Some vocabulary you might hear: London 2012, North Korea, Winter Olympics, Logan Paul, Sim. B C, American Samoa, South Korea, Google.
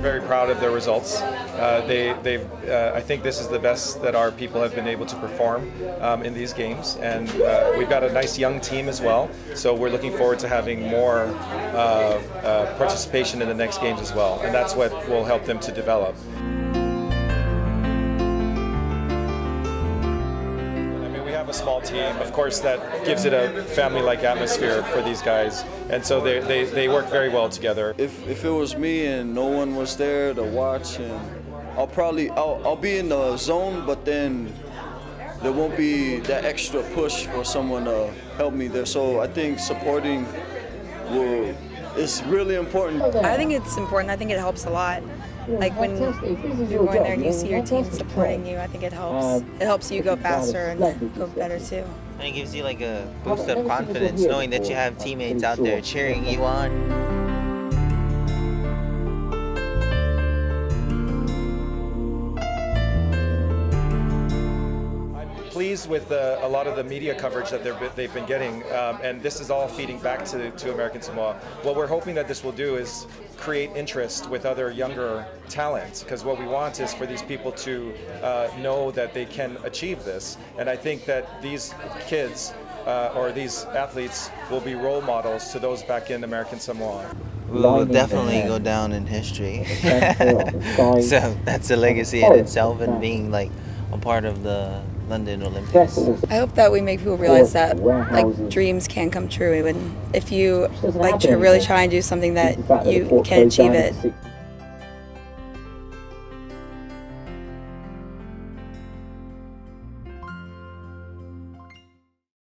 very proud of their results. I think this is the best that our people have been able to perform in these games, and we've got a nice young team as well, so we're looking forward to having more participation in the next games as well, and that's what will help them to develop. A small team, of course, that gives it a family-like atmosphere for these guys, and so they work very well together. If it was me and no one was there to watch, and I'll be in the zone, but then there won't be that extra push for someone to help me there. So I think supporting is really important. I think it's important. I think it helps a lot. Like when you're going there and you see your team supporting you, I think it helps. It helps you go faster and go better too. And it gives you like a boost of confidence knowing that you have teammates out there cheering you on. Pleased with a lot of the media coverage that they've been getting, and this is all feeding back to American Samoa. What we're hoping that this will do is create interest with other younger talent, because what we want is for these people to know that they can achieve this, and I think that these kids or these athletes will be role models to those back in American Samoa. We will definitely go down in history. So that's a legacy in itself, and being like a part of the London Olympics. I hope that we make people realize that like dreams can come true, even if you like really try and do something that you can achieve it.